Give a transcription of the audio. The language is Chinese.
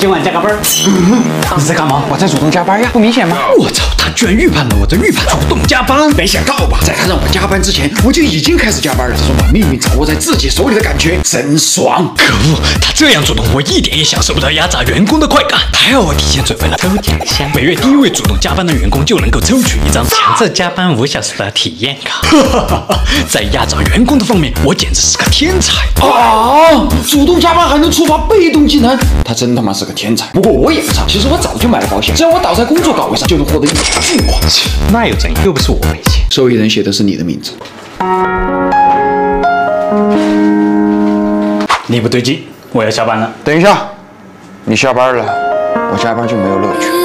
今晚加个班。你在干嘛？我在主动加班呀，不明显吗？我操，他居然预判了我的预判，主动加班，没想到吧？在他让我加班之前，我就已经开始加班了。这种把命运掌握在自己手里的感觉真爽！可恶，他这样主动，我一点也享受不到压榨员工的快感。还好我提前准备了抽奖箱，每月第一位主动加班的员工就能够抽取一张强制加班5小时的体验卡。在压榨员工的方面，我简直是个天才啊！主动加班还能触发被动技能，他真他妈是个天才。不过我也不差，其实我早就买了保险，只要我倒在工作岗位上，就能获得一笔巨款。那又怎样？又不是我赔钱，受益人写的是你的名字。你不对劲，我要下班了。等一下，你下班了，我加班就没有乐趣。